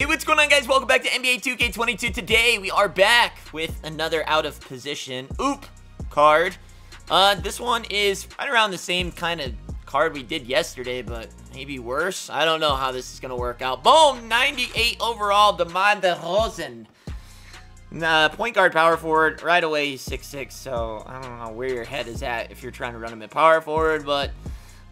Hey, what's going on, guys? Welcome back to NBA 2K22. Today, we are back with another out-of-position OOP card. This one is right around the same kind of card we did yesterday, but maybe worse. I don't know how this is going to work out. Boom! 98 overall, DeMar DeRozan. Point guard, power forward. Right away, he's 6'6", so I don't know where your head is at if you're trying to run him at power forward, but...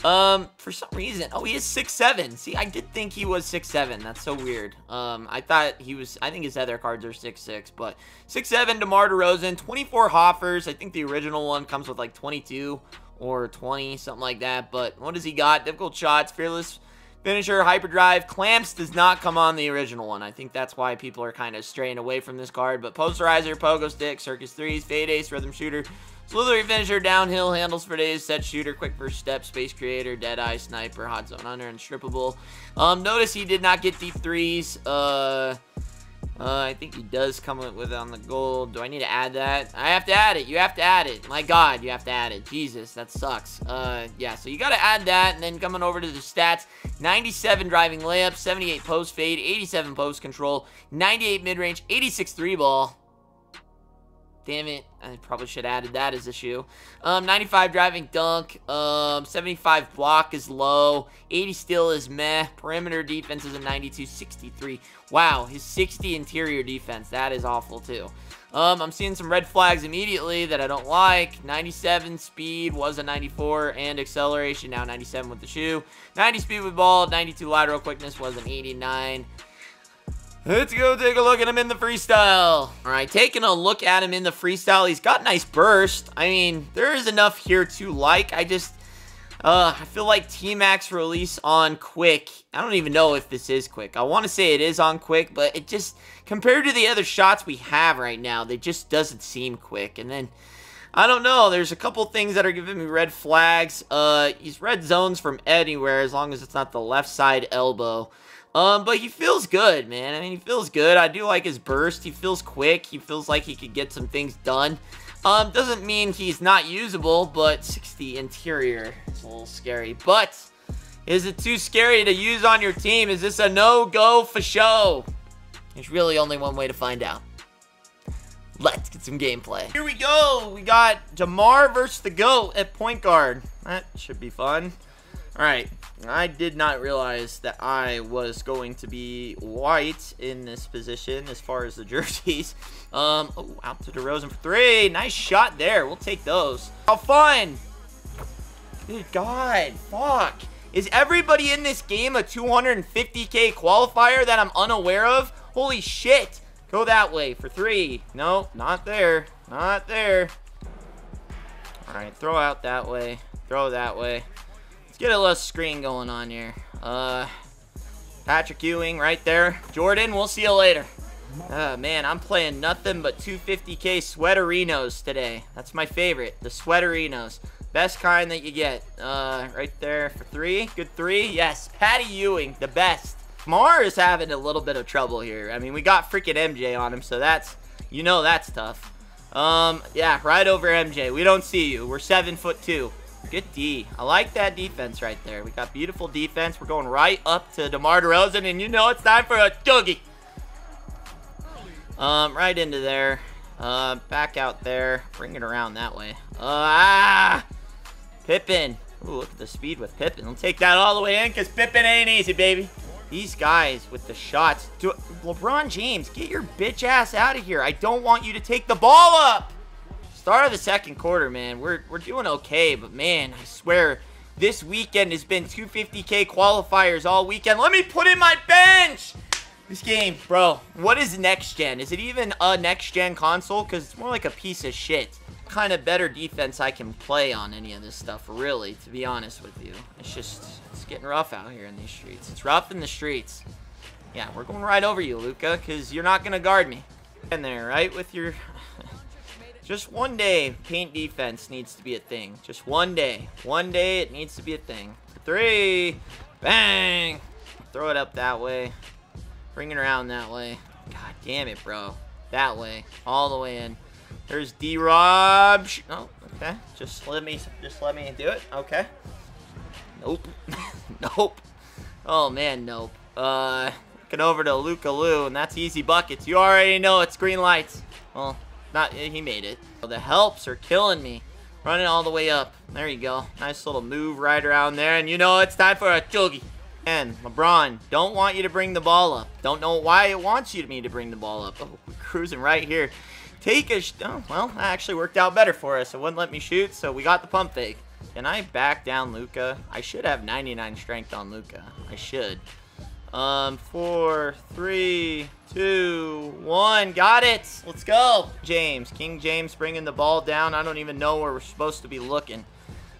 for some reason, oh, he is 6'7". See, I did think he was 6'7". That's so weird. I thought he was, I think his other cards are 6'6", but 6'7", DeMar DeRozan, 24 Hoffers. I think the original one comes with like 22 or 20, something like that. But what does he got? Difficult shots, fearless finisher, hyperdrive. Clamps does not come on the original one. I think that's why people are kind of straying away from this card. But posterizer, pogo stick, circus threes, fade ace, rhythm shooter, slithery finisher, downhill, handles for days, set shooter, quick first step, space creator, dead eye, sniper, hot zone under, and strippable. Notice he did not get deep threes. I think he does come with it on the goal. Do I need to add that? I have to add it. You have to add it. My God, you have to add it. Jesus, that sucks. Yeah, so you got to add that. And then coming over to the stats, 97 driving layup, 78 post fade, 87 post control, 98 mid-range, 86 three-ball. Damn it. I probably should have added that as a shoe. 95 driving dunk. 75 block is low. 80 steal is meh. Perimeter defense is a 92. 63. Wow. His 60 interior defense. That is awful too. I'm seeing some red flags immediately that I don't like. 97 speed was a 94 and acceleration. Now 97 with the shoe. 90 speed with ball. 92 lateral quickness was an 89. Let's go take a look at him in the freestyle. All right, taking a look at him in the freestyle. He's got nice burst. I mean, there is enough here to like. I just, I feel like T-Mac's release on quick. I don't even know if this is quick. I want to say it is on quick, but it just, compared to the other shots we have right now, they just doesn't seem quick. And then, I don't know. There's a couple things that are giving me red flags. He's red zones from anywhere as long as it's not the left side elbow. But he feels good, man. I mean, he feels good. I do like his burst. He feels quick. He feels like he could get some things done. Doesn't mean he's not usable, but 60 interior. It's a little scary. But is it too scary to use on your team? Is this a no-go for show? There's really only one way to find out. Let's get some gameplay. Here we go. We got DeMar versus the GOAT at point guard. That should be fun. All right, I did not realize that I was going to be white in this position as far as the jerseys. Oh, out to DeRozan for three. Nice shot there. We'll take those. How fun. Good God, fuck. Is everybody in this game a 250K qualifier that I'm unaware of? Holy shit. Go that way for three. No, not there. Not there. All right, throw out that way. Throw that way. Get a little screen going on here. Patrick Ewing right there. Jordan, we'll see you later. Man, I'm playing nothing but 250K sweaterinos today. That's my favorite, the sweaterinos. Best kind that you get. Right there for three. Good three. Yes, Patty Ewing, the best. DeMar is having a little bit of trouble here. I mean, we got freaking MJ on him, so that's, you know, that's tough. Yeah, right over MJ. We don't see you. We're 7'2". Good D. I like that defense right there. We got beautiful defense. We're going right up to DeMar DeRozan, and you know it's time for a doogie. Right into there. Back out there. Bring it around that way. Pippen. Ooh, look at the speed with Pippen. We'll take that all the way in because Pippen ain't easy, baby. These guys with the shots. LeBron James, get your bitch ass out of here. I don't want you to take the ball up. Start of the second quarter, man. We're doing okay, but man, I swear, this weekend has been 250K qualifiers all weekend. Let me put in my bench! This game, bro, what is next gen? Is it even a next gen console? Because it's more like a piece of shit. What kind of better defense I can play on any of this stuff, really, to be honest with you. It's just, it's getting rough out here in these streets. It's rough in the streets. Yeah, we're going right over you, Luka, because you're not going to guard me. In there, right, with your... Just one day, paint defense needs to be a thing. Just one day. One day, it needs to be a thing. Three. Bang. Throw it up that way. Bring it around that way. God damn it, bro. That way. All the way in. There's D-Rob. Oh, okay. Just let me do it. Okay. Nope. Nope. Oh, man, nope. Looking over to Luka Lou, and that's easy buckets. You already know it's green lights. Well, not he made it. The helps are killing me. Running all the way up. There you go. Nice little move right around there, and you know it's time for a chuggy. And LeBron, don't want you to bring the ball up. Don't know why it wants you to me to bring the ball up. Oh, we're cruising right here. Take a oh, well, that actually worked out better for us. It wouldn't let me shoot, so we got the pump fake. Can I back down Luka? I should have 99 strength on Luka. I should. 4, 3, 2, 1. Got it. Let's go. James. King James bringing the ball down. I don't even know where we're supposed to be looking.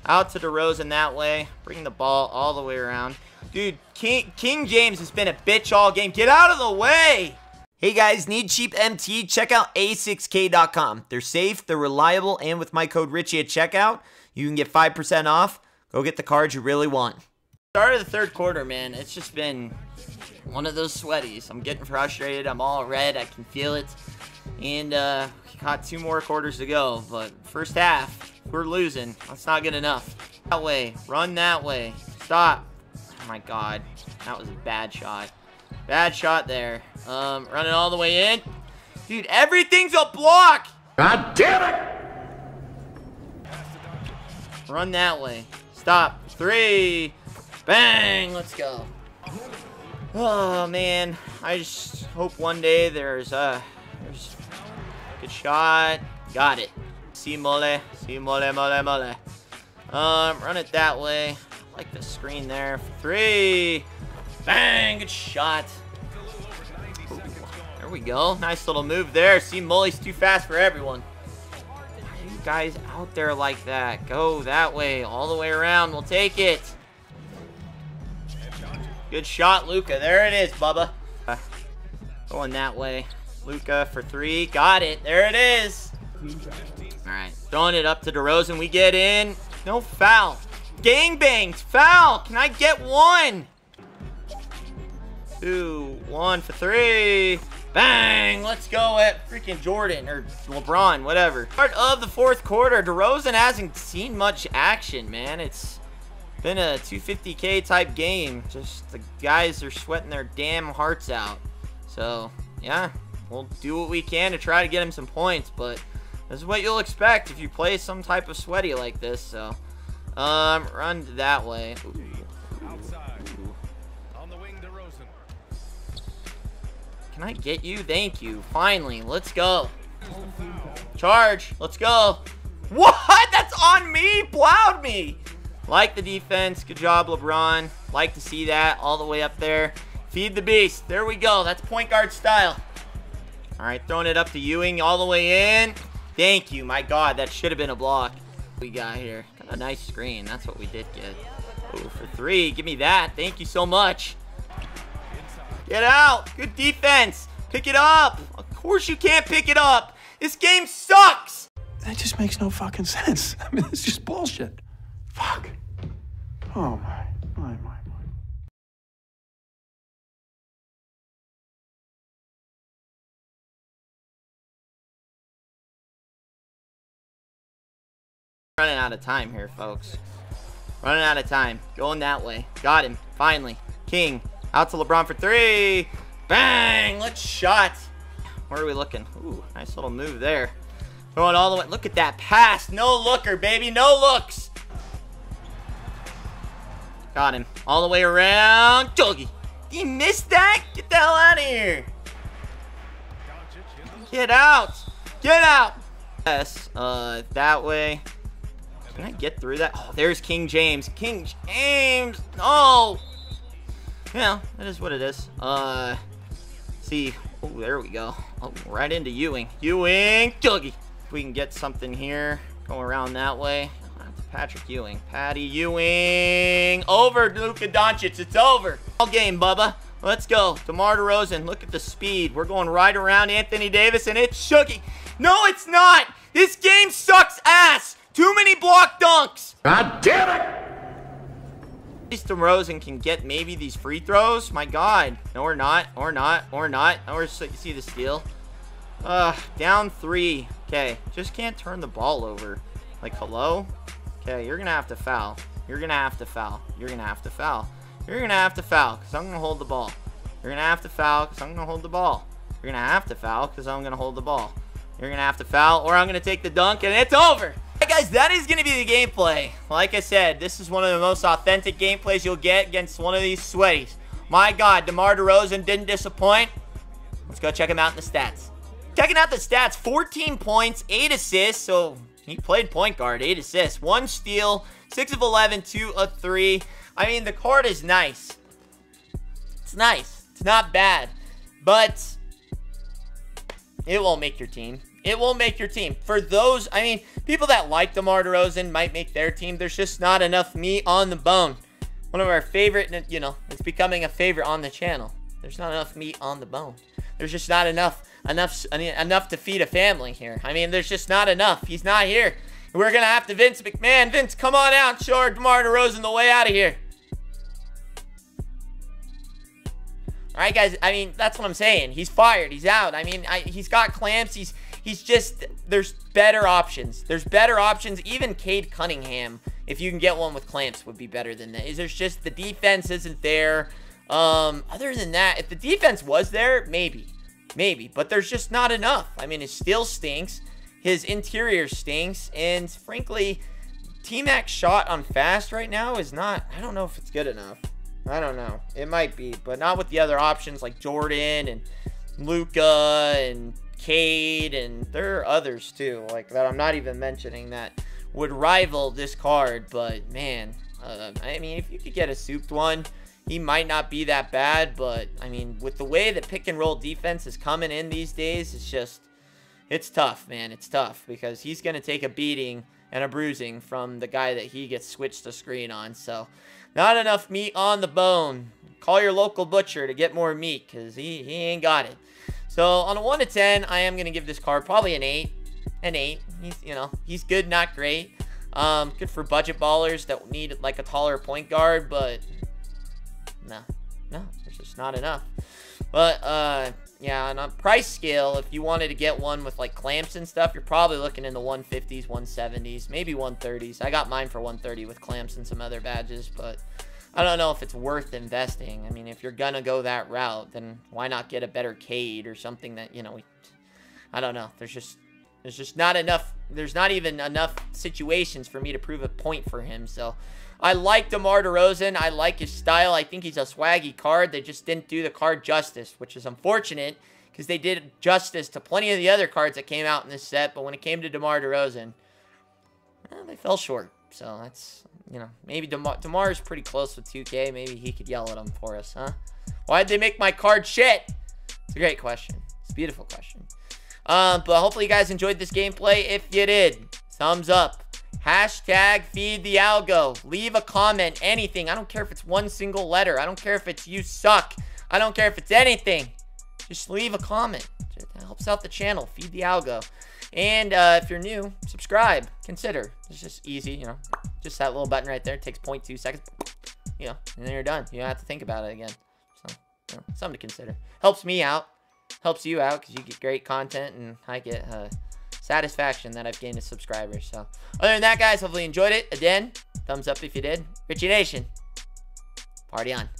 Out to DeRozan that way. Bring the ball all the way around. Dude, King James has been a bitch all game. Get out of the way. Hey guys, need cheap MT? Check out a6k.com. They're safe, they're reliable, and with my code Richie at checkout, you can get 5% off. Go get the cards you really want. Start of the third quarter, man. It's just been one of those sweaties. I'm getting frustrated. I'm all red. I can feel it. And got two more quarters to go. But first half, we're losing. That's not good enough. That way. Run that way. Stop. Oh my God. That was a bad shot. Bad shot there. Running all the way in. Dude, everything's a block. God damn it. Run that way. Stop. 3. Bang. Let's go. Oh, man. I just hope one day there's good shot. Got it. Si mole. Si mole, mole, mole. Run it that way. I like the screen there. 3. Bang. Good shot. Ooh, there we go. Nice little move there. Si mole's too fast for everyone. Guys out there like that. Go that way, all the way around. We'll take it. Good shot, Luka. There it is, Bubba. Going that way. Luka for 3. Got it. There it is. All right. Throwing it up to DeRozan. We get in. No foul. Gangbangs. Foul. Can I get one? 2, 1 for 3. Bang! Let's go at freaking Jordan or LeBron, whatever. Start of the fourth quarter. DeRozan hasn't seen much action, man. It's been a 250K type game. Just the guys are sweating their damn hearts out. So, yeah, we'll do what we can to try to get him some points. But this is what you'll expect if you play some type of sweaty like this. So, run that way. Ooh. Can I get you? Thank you. Finally. Let's go. Charge. Let's go. What? That's on me. Plowed me. Like the defense. Good job, LeBron. Like to see that all the way up there. Feed the beast. There we go. That's point guard style. All right. Throwing it up to Ewing all the way in. Thank you. My God. That should have been a block. We got here. Got a nice screen. That's what we did get. Oh, for 3. Give me that. Thank you so much. Get out. Good defense. Pick it up. Of course you can't pick it up. This game sucks. That just makes no fucking sense. I mean, it's just bullshit. Fuck. Oh, my. Running out of time here, folks. Running out of time. Going that way. Got him. Finally. King. Out to LeBron for 3. Bang! Let's shot. Where are we looking? Ooh, nice little move there. Throwing all the way. Look at that pass. No looker, baby. No looks. Got him. All the way around. Doggy. He missed that? Get the hell out of here. Get out. Get out. Yes. That way. Can I get through that? Oh, there's King James. King James. No. Yeah, that is what it is. See. Oh, there we go. Oh, right into Ewing. Ewing, Dougie. If we can get something here. Go around that way. Patrick Ewing. Patty Ewing. Over, Luka Doncic. It's over. All game, Bubba. Let's go. DeMar DeRozan. Look at the speed. We're going right around Anthony Davis, and it's Shuggy. No, it's not. This game sucks ass. Too many block dunks. God damn it. At least DeRozan can get maybe these free throws. My God. No, we're not. Or not. Or not. Or see the steal. Down 3. Okay. Just can't turn the ball over. Like, hello? Okay, you're going to have to foul. You're going to have to foul. You're going to have to foul. You're going to have to foul because I'm going to hold the ball. You're going to have to foul because I'm going to hold the ball. You're going to have to foul because I'm going to hold the ball. You're going to have to foul or I'm going to take the dunk and it's over. All right, guys, that is going to be the gameplay. Like I said, this is one of the most authentic gameplays you'll get against one of these sweaties. My God, DeMar DeRozan didn't disappoint. Let's go check him out in the stats. Checking out the stats, 14 points, 8 assists. So he played point guard, 8 assists, 1 steal, 6 of 11, 2 of 3. I mean, the card is nice. It's nice. It's not bad. But it won't make your team. It won't make your team. For those, I mean, people that like DeMar DeRozan might make their team. There's just not enough meat on the bone. One of our favorite, you know, it's becoming a favorite on the channel. There's not enough meat on the bone. There's just not enough to feed a family here. I mean, there's just not enough. He's not here. We're going to have to Vince McMahon. Vince, come on out. Show DeMar DeRozan the way out of here. All right, guys. I mean, that's what I'm saying. He's fired. He's out. I mean, he's got clamps. He's just, there's better options. There's better options. Even Cade Cunningham, if you can get one with clamps, would be better than that. There's just, the defense isn't there. Other than that, if the defense was there, maybe, but there's just not enough. I mean, his steal stinks. His interior stinks. And frankly, T-Mac shot on fast right now is not, I don't know if it's good enough. I don't know. It might be, but not with the other options like Jordan and Luka and Cade, and there are others too, like that I'm not even mentioning, that would rival this card. But man, I mean, if you could get a souped one, he might not be that bad. But I mean, with the way that pick and roll defense is coming in these days, it's just, it's tough, man. It's tough because he's going to take a beating and a bruising from the guy that he gets switched to screen on. So not enough meat on the bone. Call your local butcher to get more meat because he ain't got it. So on a 1 to 10, I am going to give this card probably an 8. An 8. He's, you know, he's good, not great. Good for budget ballers that need like a taller point guard, but no, there's just not enough. But, yeah, and on price scale, if you wanted to get one with, like, clamps and stuff, you're probably looking in the 150s, 170s, maybe 130s. I got mine for 130 with clamps and some other badges, but I don't know if it's worth investing. I mean, if you're going to go that route, then why not get a better Cade or something that, you know, I don't know. There's just not enough. There's not even enough situations for me to prove a point for him, so I like DeMar DeRozan. I like his style. I think he's a swaggy card. They just didn't do the card justice, which is unfortunate because they did justice to plenty of the other cards that came out in this set. But when it came to DeMar DeRozan, they fell short. So that's, you know, maybe DeMar is pretty close with 2K. Maybe he could yell at him for us, huh? Why'd they make my card shit? It's a great question. It's a beautiful question. But hopefully you guys enjoyed this gameplay. If you did, thumbs up. Hashtag feed the algo. Leave a comment, anything. I don't care if it's one single letter. I don't care if it's you suck. I don't care if it's anything. Just leave a comment. It helps out the channel. Feed the algo. And if you're new, subscribe. Consider. It's just easy, you know. Just that little button right there. It takes 0.2 seconds. You know, and then you're done. You don't have to think about it again. So, you know, something to consider. Helps me out. Helps you out because you get great content and I get satisfaction that I've gained as subscribers. So other than that, guys, hopefully you enjoyed it. Again, thumbs up if you did. Richie Nation, party on.